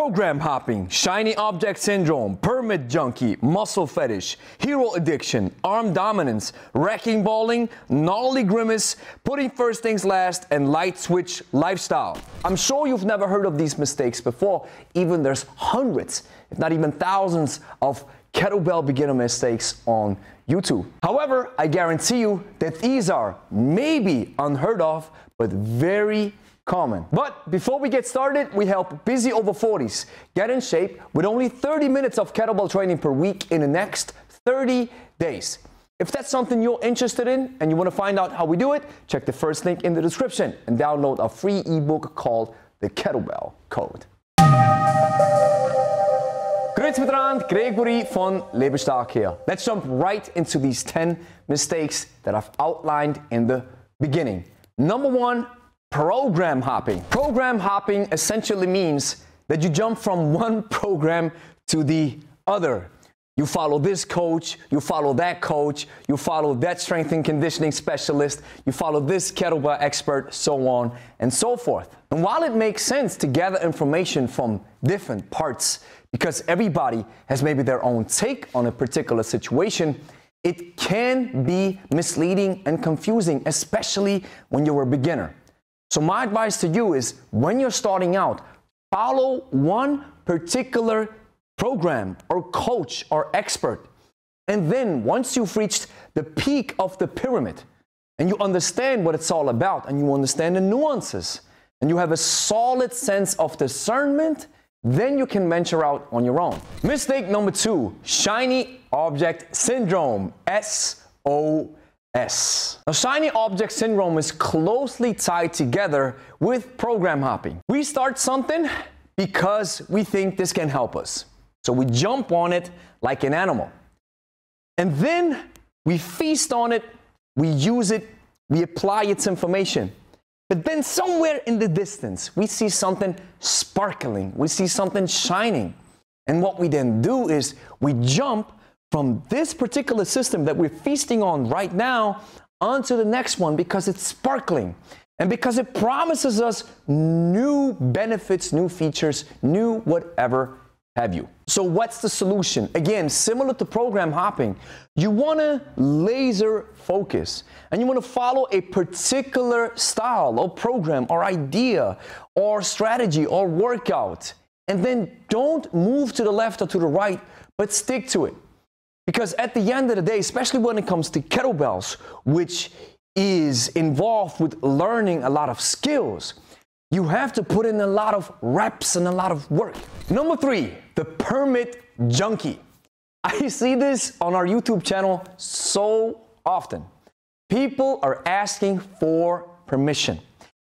program hopping, shiny object syndrome, permit junkie, muscle fetish, hero addiction, arm dominance, wrecking balling, gnarly grimace, putting first things last, and light switch lifestyle. I'm sure you've never heard of these mistakes before. Even there's hundreds, if not even thousands, of kettlebell beginner mistakes on YouTube. However, I guarantee you that these are maybe unheard of, but very common. But before we get started, we help busy over 40s get in shape with only 30 minutes of kettlebell training per week in the next 30 days. If that's something you're interested in and you want to find out how we do it, check the first link in the description and download our free ebook called The Kettlebell Code. Greetings, Gregory von Lebe Stark here. Let's jump right into these 10 mistakes that I've outlined in the beginning. Number one, program hopping. Program hopping essentially means that you jump from one program to the other. You follow this coach, you follow that coach, you follow that strength and conditioning specialist, you follow this kettlebell expert, so on and so forth. And while it makes sense to gather information from different parts, because everybody has maybe their own take on a particular situation, it can be misleading and confusing, especially when you're a beginner. So my advice to you is, when you're starting out, follow one particular program or coach or expert. And then once you've reached the peak of the pyramid and you understand what it's all about and you understand the nuances and you have a solid sense of discernment, then you can venture out on your own. Mistake number two, shiny object syndrome, SOS. Now, shiny object syndrome is closely tied together with program hopping. We start something because we think this can help us. So we jump on it like an animal. And then we feast on it, we use it, we apply its information. But then somewhere in the distance, we see something sparkling, we see something shining. And what we then do is we jump from this particular system that we're feasting on right now onto the next one because it's sparkling and because it promises us new benefits, new features, new whatever have you. So what's the solution? Again, similar to program hopping, you want to laser focus and you want to follow a particular style or program or idea or strategy or workout, and then don't move to the left or to the right, but stick to it. Because at the end of the day, especially when it comes to kettlebells, which is involved with learning a lot of skills, you have to put in a lot of reps and a lot of work. Number three, the permit junkie. I see this on our YouTube channel so often. People are asking for permission.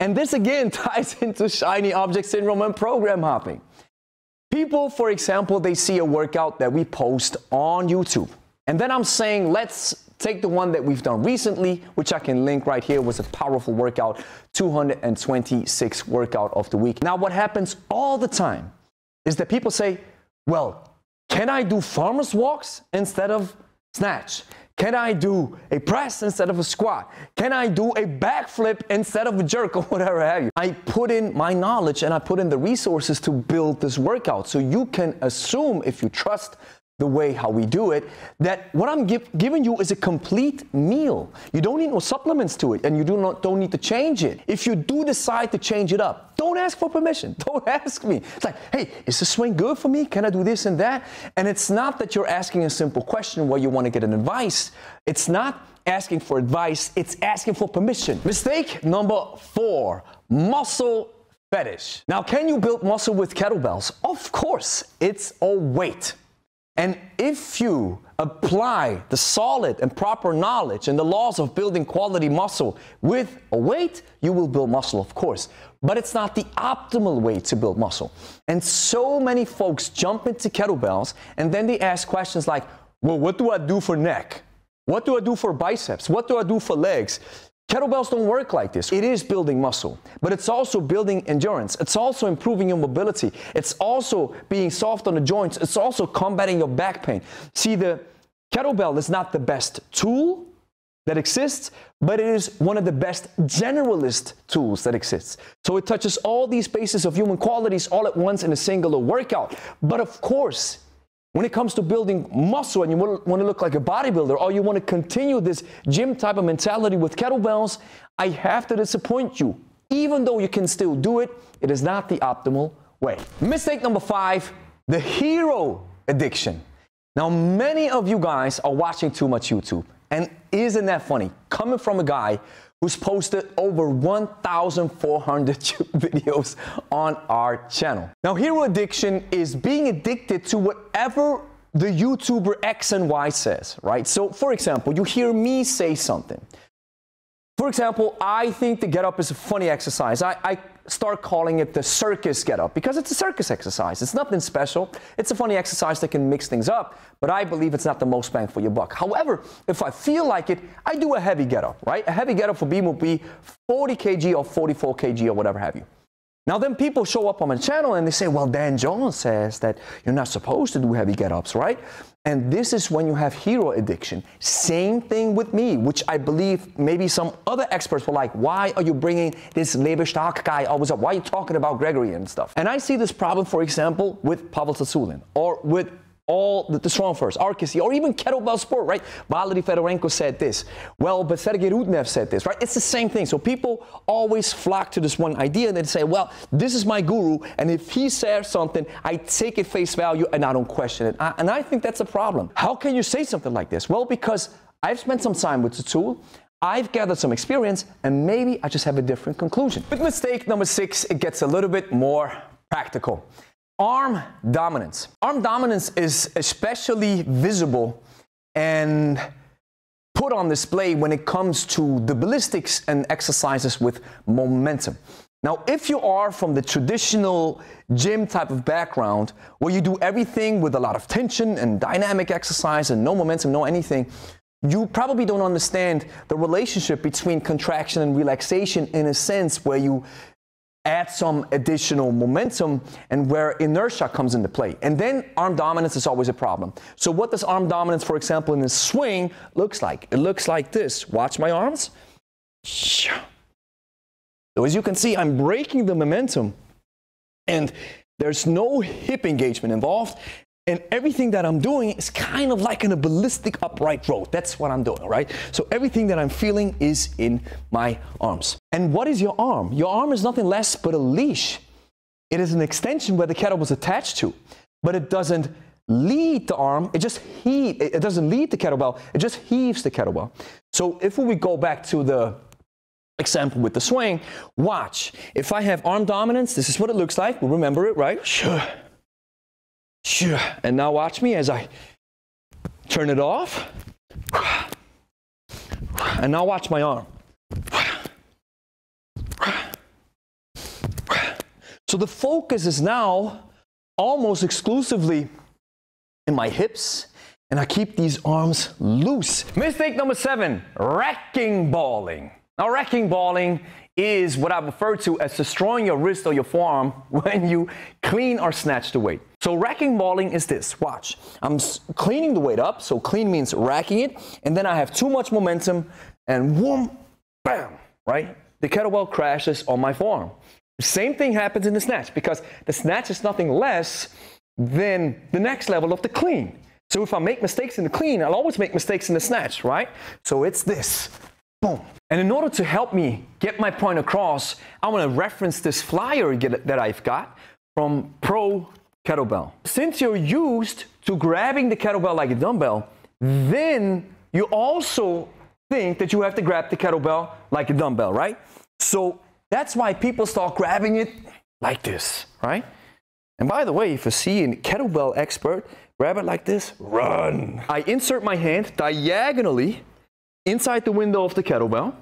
And this again ties into shiny object syndrome and program hopping. People, for example, they see a workout that we post on YouTube. And then I'm saying, let's take the one that we've done recently, which I can link right here, was a powerful workout, 226 workout of the week. Now, what happens all the time is that people say, well, can I do farmer's walks instead of snatch? Can I do a press instead of a squat? Can I do a backflip instead of a jerk or whatever have you? I put in my knowledge and I put in the resources to build this workout. So you can assume, if you trust the way how we do it, that what I'm giving you is a complete meal. You don't need no supplements to it and you don't need to change it. If you do decide to change it up, don't ask for permission. Don't ask me. It's like, hey, is the swing good for me? Can I do this and that? And it's not that you're asking a simple question where you want to get an advice. It's not asking for advice. It's asking for permission. Mistake number four, muscle fetish. Now, can you build muscle with kettlebells? Of course, it's a weight. And if you apply the solid and proper knowledge and the laws of building quality muscle with a weight, you will build muscle, of course. But it's not the optimal way to build muscle. And so many folks jump into kettlebells and then they ask questions like, well, what do I do for neck? What do I do for biceps? What do I do for legs? Kettlebells don't work like this. It is building muscle, but it's also building endurance. It's also improving your mobility. It's also being soft on the joints. It's also combating your back pain. See, the kettlebell is not the best tool, that exists, but it is one of the best generalist tools that exists. So it touches all these bases of human qualities all at once in a single workout. But of course, when it comes to building muscle and you want to look like a bodybuilder, or you want to continue this gym type of mentality with kettlebells, I have to disappoint you. Even though you can still do it, it is not the optimal way. Mistake number 5, the hero addiction. Now, many of you guys are watching too much YouTube. And isn't that funny? Coming from a guy who's posted over 1,400 videos on our channel. Now, hero addiction is being addicted to whatever the YouTuber X and Y says, right? So, for example, you hear me say something. For example, I think the get-up is a funny exercise. I start calling it the circus get-up because it's a circus exercise. It's nothing special. It's a funny exercise that can mix things up, but I believe it's not the most bang for your buck. However, if I feel like it, I do a heavy get-up, right? A heavy get-up for me will be 40 kg or 44 kg or whatever have you. Now then people show up on my channel and they say, well, Dan John says that you're not supposed to do heavy get-ups, right? And this is when you have hero addiction. Same thing with me, which I believe maybe some other experts were like, why are you bringing this Lebe Stark guy always up? Why are you talking about Gregory and stuff? And I see this problem, for example, with Pavel Sasulin or with all the Strong First, RKC, or even kettlebell sport, right? Valery Fedorenko said this. Well, but Sergei Rudnev said this, right? It's the same thing. So people always flock to this one idea and they say, well, this is my guru, and if he says something, I take it face value and I don't question it. And I think that's a problem. How can you say something like this? Well, because I've spent some time with the tool, I've gathered some experience, and maybe I just have a different conclusion. But mistake number 6, it gets a little bit more practical. Arm dominance. Arm dominance is especially visible and put on display when it comes to the ballistics and exercises with momentum. Now, if you are from the traditional gym type of background, where you do everything with a lot of tension and dynamic exercise and no momentum, no anything, you probably don't understand the relationship between contraction and relaxation in a sense where you add some additional momentum and where inertia comes into play. And then arm dominance is always a problem. So what does arm dominance, for example, in the swing looks like? It looks like this. Watch my arms. So as you can see, I'm breaking the momentum and there's no hip engagement involved. And everything that I'm doing is kind of like in a ballistic upright row. That's what I'm doing, right? So everything that I'm feeling is in my arms. And what is your arm? Your arm is nothing less but a leash. It is an extension where the kettlebell is attached to, but it doesn't lead the arm. It doesn't lead the kettlebell. It just heaves the kettlebell. So if we go back to the example with the swing, watch. If I have arm dominance, this is what it looks like. We remember it, right? Sure. And now watch me as I turn it off. And now watch my arm. So the focus is now almost exclusively in my hips, and I keep these arms loose. Mistake number 7, racking balling. Now, racking balling is what I refer to as destroying your wrist or your forearm when you clean or snatch the weight. So racking balling is this, watch. I'm cleaning the weight up, so clean means racking it, and then I have too much momentum, and whoom, bam, right? The kettlebell crashes on my forearm. The same thing happens in the snatch, because the snatch is nothing less than the next level of the clean. So if I make mistakes in the clean, I'll always make mistakes in the snatch, right? So it's this, boom. And in order to help me get my point across, I want to reference this flyer that I've got from Pro Kettlebell. Since you're used to grabbing the kettlebell like a dumbbell, then you also think that you have to grab the kettlebell like a dumbbell, right? So that's why people start grabbing it like this, right? And by the way, if you see a kettlebell expert grab it like this, run. I insert my hand diagonally inside the window of the kettlebell,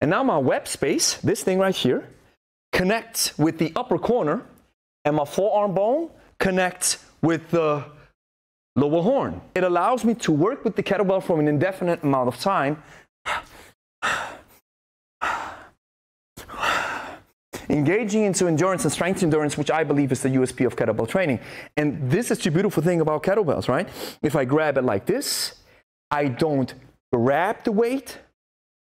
and now my web space, this thing right here, connects with the upper corner, and my forearm bone connects with the lower horn. It allows me to work with the kettlebell for an indefinite amount of time, engaging into endurance and strength endurance, which I believe is the USP of kettlebell training. And this is the beautiful thing about kettlebells, right? If I grab it like this, I don't grab the weight,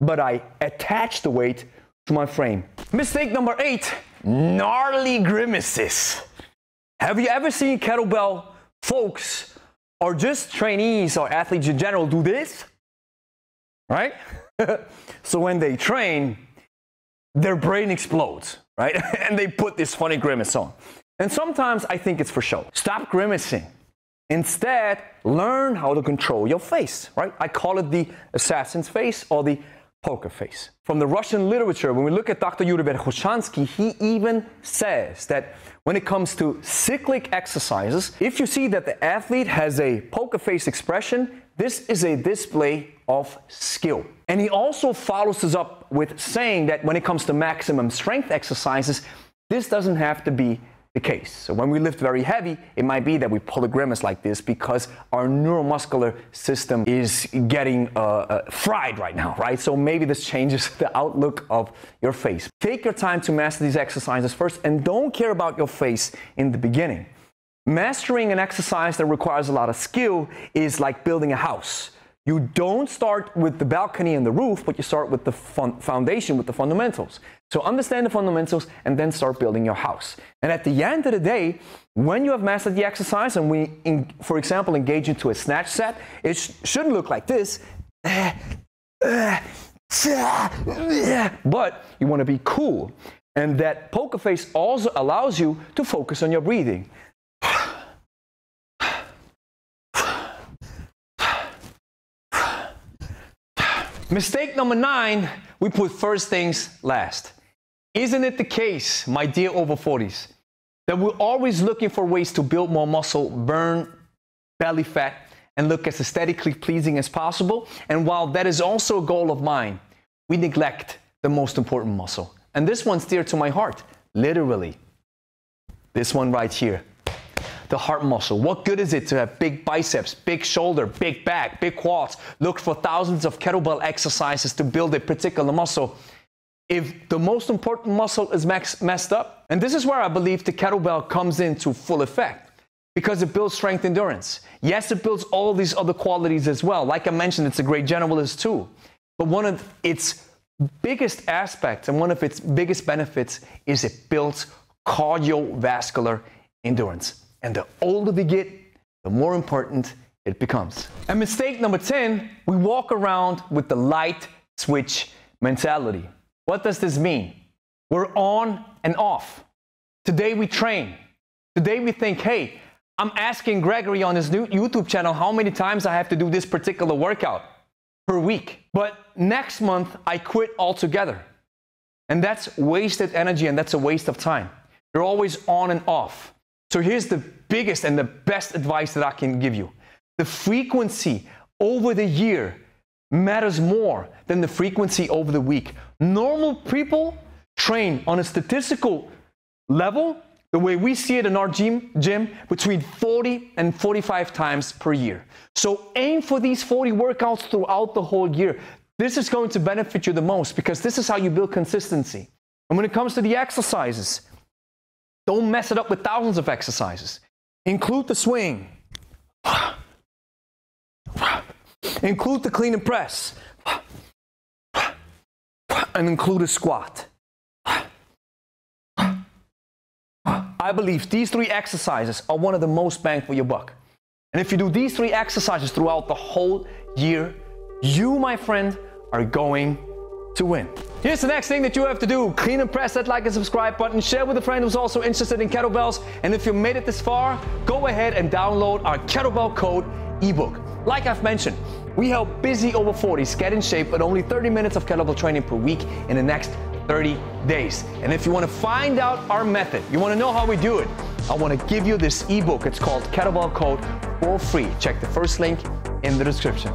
but I attach the weight to my frame. Mistake number 8, gnarly grimaces. Have you ever seen kettlebell folks or just trainees or athletes in general do this? Right? So when they train, their brain explodes, right? And they put this funny grimace on. And sometimes I think it's for show. Stop grimacing. Instead, learn how to control your face, right? I call it the assassin's face or the poker face. From the Russian literature, when we look at Dr. Yuri Verkhoshansky, he even says that when it comes to cyclic exercises, if you see that the athlete has a poker face expression, this is a display of skill. And he also follows this up with saying that when it comes to maximum strength exercises, this doesn't have to be the case. So when we lift very heavy, it might be that we pull a grimace like this because our neuromuscular system is getting fried right now, right? So maybe this changes the outlook of your face. Take your time to master these exercises first and don't care about your face in the beginning. Mastering an exercise that requires a lot of skill is like building a house. You don't start with the balcony and the roof, but you start with the foundation, with the fundamentals. So understand the fundamentals and then start building your house. And at the end of the day, when you have mastered the exercise and we, for example, engage into a snatch set, it shouldn't look like this. But you want to be cool. And that poker face also allows you to focus on your breathing. Mistake number 9, we put first things last. Isn't it the case, my dear over 40s, that we're always looking for ways to build more muscle, burn belly fat, and look as aesthetically pleasing as possible? And while that is also a goal of mine, we neglect the most important muscle. And this one's dear to my heart, literally. This one right here, the heart muscle. What good is it to have big biceps, big shoulder, big back, big quads, look for thousands of kettlebell exercises to build a particular muscle, if the most important muscle is messed up? And this is where I believe the kettlebell comes into full effect, because it builds strength endurance. Yes, it builds all these other qualities as well. Like I mentioned, it's a great generalist too. But one of its biggest aspects and one of its biggest benefits is it builds cardiovascular endurance. And the older we get, the more important it becomes. And mistake number 10, we walk around with the light switch mentality. What does this mean? We're on and off. Today we train. Today we think, hey, I'm asking Gregory on his new YouTube channel how many times I have to do this particular workout per week. But next month I quit altogether. And that's wasted energy and that's a waste of time. You're always on and off. So here's the biggest and the best advice that I can give you. The frequency over the year matters more than the frequency over the week. Normal people train on a statistical level, the way we see it in our gym, between 40 and 45 times per year. So aim for these 40 workouts throughout the whole year. This is going to benefit you the most because this is how you build consistency. And when it comes to the exercises, don't mess it up with thousands of exercises. Include the swing. Include the clean and press. And include a squat. I believe these 3 exercises are one of the most bang for your buck. And if you do these 3 exercises throughout the whole year, you, my friend, are going to win. Here's the next thing that you have to do. Clean and press that like and subscribe button. Share with a friend who's also interested in kettlebells. And if you made it this far, go ahead and download our Kettlebell Code ebook. Like I've mentioned, we help busy over 40s get in shape at only 30 minutes of kettlebell training per week in the next 30 days. And if you want to find out our method, you want to know how we do it, I want to give you this ebook. It's called Kettlebell Code for free. Check the first link in the description.